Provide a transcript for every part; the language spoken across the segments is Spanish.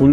Un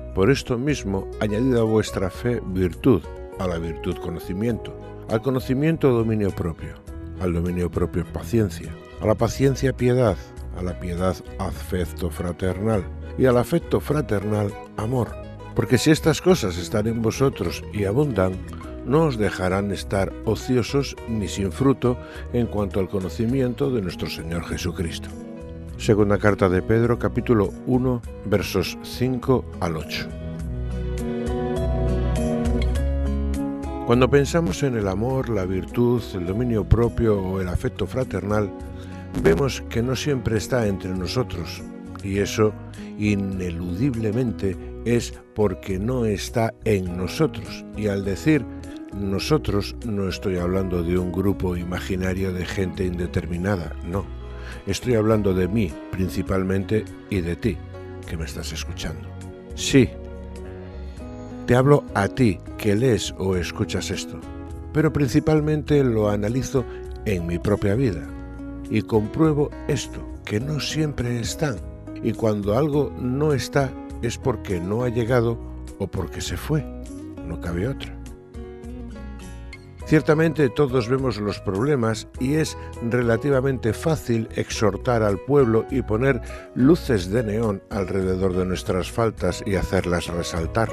por esto mismo, añadid a vuestra fe virtud, a la virtud conocimiento, al conocimiento dominio propio, al dominio propio paciencia, a la paciencia piedad, a la piedad afecto fraternal y al afecto fraternal amor. Porque si estas cosas están en vosotros y abundan, no os dejarán estar ociosos ni sin fruto en cuanto al conocimiento de nuestro Señor Jesucristo. Segunda carta de Pedro, capítulo 1, versos 5 al 8. Cuando pensamos en el amor, la virtud, el dominio propio o el afecto fraternal, vemos que no siempre está entre nosotros, y eso ineludiblemente es porque no está en nosotros. Y al decir nosotros, no estoy hablando de un grupo imaginario de gente indeterminada, no. Estoy hablando de mí principalmente y de ti, que me estás escuchando. Sí, te hablo a ti, que lees o escuchas esto, pero principalmente lo analizo en mi propia vida. Y compruebo esto, que no siempre están. Y cuando algo no está es porque no ha llegado o porque se fue. No cabe otra. Ciertamente todos vemos los problemas y es relativamente fácil exhortar al pueblo y poner luces de neón alrededor de nuestras faltas y hacerlas resaltar.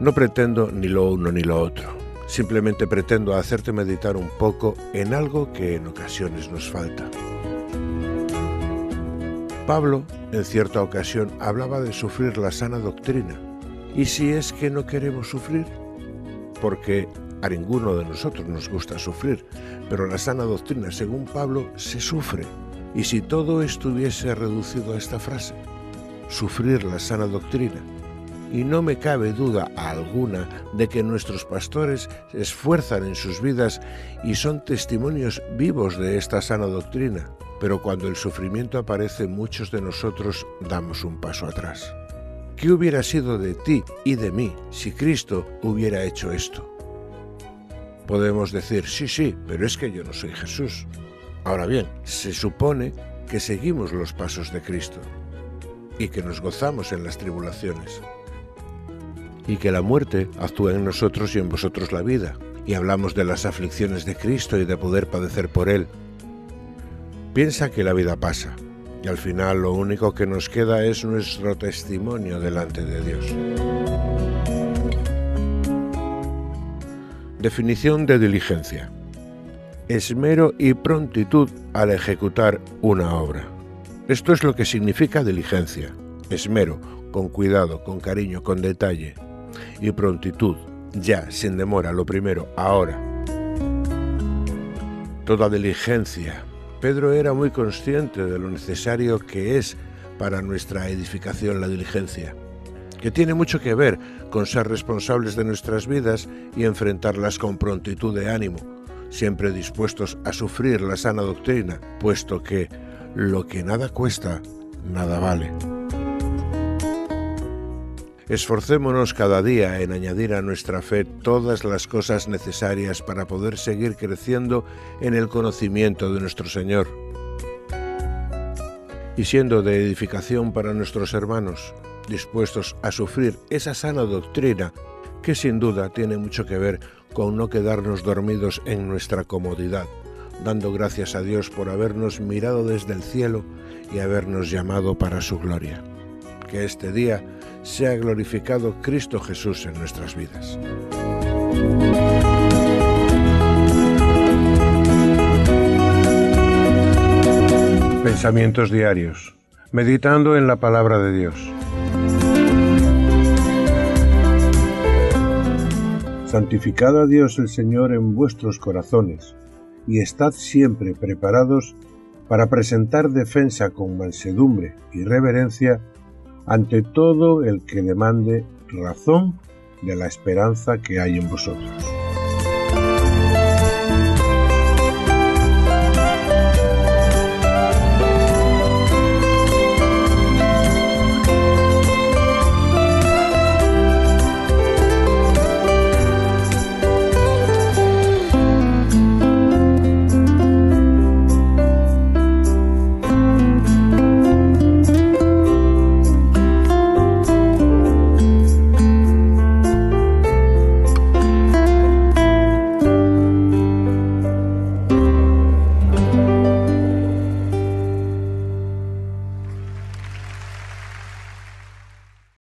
No pretendo ni lo uno ni lo otro. Simplemente pretendo hacerte meditar un poco en algo que en ocasiones nos falta. Pablo, en cierta ocasión, hablaba de sufrir la sana doctrina. ¿Y si es que no queremos sufrir? Porque a ninguno de nosotros nos gusta sufrir, pero la sana doctrina, según Pablo, se sufre. ¿Y si todo estuviese reducido a esta frase? Sufrir la sana doctrina. Y no me cabe duda alguna de que nuestros pastores se esfuerzan en sus vidas y son testimonios vivos de esta sana doctrina. Pero cuando el sufrimiento aparece, muchos de nosotros damos un paso atrás. ¿Qué hubiera sido de ti y de mí si Cristo hubiera hecho esto? Podemos decir, sí, pero es que yo no soy Jesús. Ahora bien, se supone que seguimos los pasos de Cristo y que nos gozamos en las tribulaciones, y que la muerte actúa en nosotros y en vosotros la vida, y hablamos de las aflicciones de Cristo y de poder padecer por Él. Piensa que la vida pasa, y al final lo único que nos queda es nuestro testimonio delante de Dios. Definición de diligencia: esmero y prontitud al ejecutar una obra. Esto es lo que significa diligencia: esmero, con cuidado, con cariño, con detalle. Y prontitud, ya, sin demora, lo primero, ahora. Toda diligencia. Pedro era muy consciente de lo necesario que es para nuestra edificación la diligencia, que tiene mucho que ver con ser responsables de nuestras vidas y enfrentarlas con prontitud de ánimo, siempre dispuestos a sufrir la sana doctrina, puesto que lo que nada cuesta, nada vale. Esforcémonos cada día en añadir a nuestra fe todas las cosas necesarias para poder seguir creciendo en el conocimiento de nuestro Señor y siendo de edificación para nuestros hermanos, dispuestos a sufrir esa sana doctrina que sin duda tiene mucho que ver con no quedarnos dormidos en nuestra comodidad, dando gracias a Dios por habernos mirado desde el cielo y habernos llamado para su gloria. que este día sea glorificado Cristo Jesús en nuestras vidas. Pensamientos diarios, meditando en la palabra de Dios. Santificad a Dios el Señor en vuestros corazones, y estad siempre preparados para presentar defensa con mansedumbre y reverencia ante todo el que demande razón de la esperanza que hay en vosotros.